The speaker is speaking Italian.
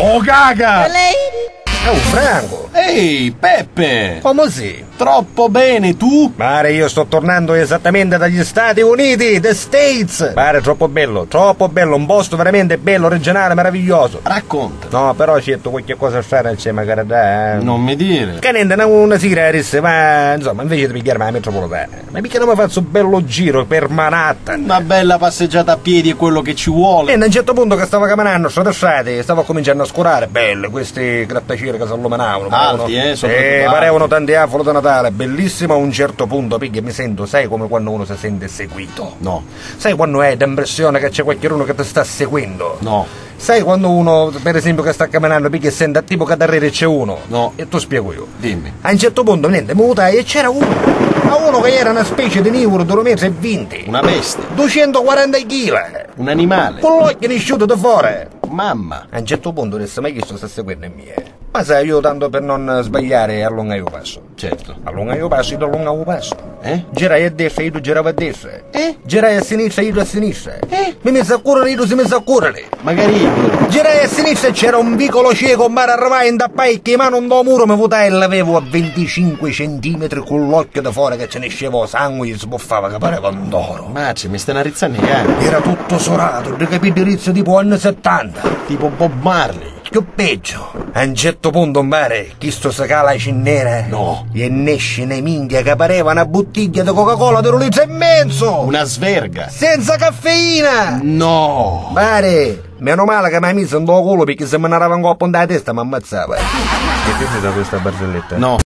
Oh, caga! È un frango! Ehi, Peppe! Come si? Troppo bene, tu? Pare io sto tornando esattamente dagli Stati Uniti, the States! Pare troppo bello, un posto veramente bello, originale, meraviglioso! Racconta! No, però c'è qualche cosa a fare insieme, cara, dai! Non mi dire! Che niente, una sera, ma insomma, invece di pigliarmi la metropolitana, ma mica non mi faccio un bello giro per Manhattan! Una bella passeggiata a piedi è quello che ci vuole! E a un certo punto che stavo camminando, stavo cominciando a scurare, bello, questi grattacieli che si illuminavano. Alti, parevano tanti afoli da Natale, bellissimo. A un certo punto, perché mi sento, sai come quando uno si sente seguito? No. Sai quando hai l'impressione che c'è qualcuno che ti sta seguendo? No. Sai quando uno, per esempio, che sta camminando, perché sente tipo che darrere c'è uno? No. E tu spiego io. Dimmi. A un certo punto, niente, mi mutai e c'era uno. Ma uno che era una specie di nivoro di 1,20 m. Una bestia. 240 kg. Un animale. Con l'occhio nisciuto da fuori. Mamma. A un certo punto non si è mai chiesto se seguendo è mia. Ma sai, io tanto per non sbagliare allungavo il passo. Certo. Allungavo il passo, io allungavo il passo. Girai a destra, io giravo a destra. Girai a sinistra, io a sinistra. Mi messo a correre, io si messo a correre. Magari. Girai a sinistra e c'era un piccolo cieco, ma arrivai in tappai che mano un do muro mi votai e l'avevo a 25 centimetri con l'occhio da fuori. Che ce ne scevo sangue e sbuffava che pareva un toro. Ma ci mi stanno rizzando i cani. Era tutto sorato, di capito rizzo tipo anni 70. Tipo Bob Marley. Che peggio. A un certo punto in mare, chi sto sacala ci nera? No. E nesce nei minchia che pareva una bottiglia di Coca-Cola di un litro e mezzo. Una sverga. Senza caffeina. No. Mare. Meno male che mi ha messo un tuo culo perché se me ne andava un coppo in testa mi ammazzava. Che pensi da questa barzelletta? No.